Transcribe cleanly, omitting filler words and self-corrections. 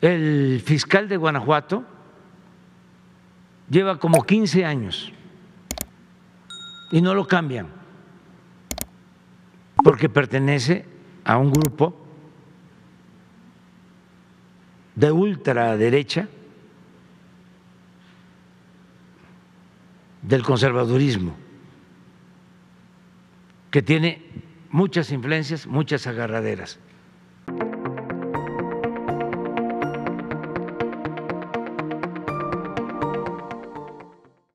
El fiscal de Guanajuato lleva como 15 años y no lo cambian porque pertenece a un grupo de ultraderecha del conservadurismo, que tiene muchas influencias, muchas agarraderas.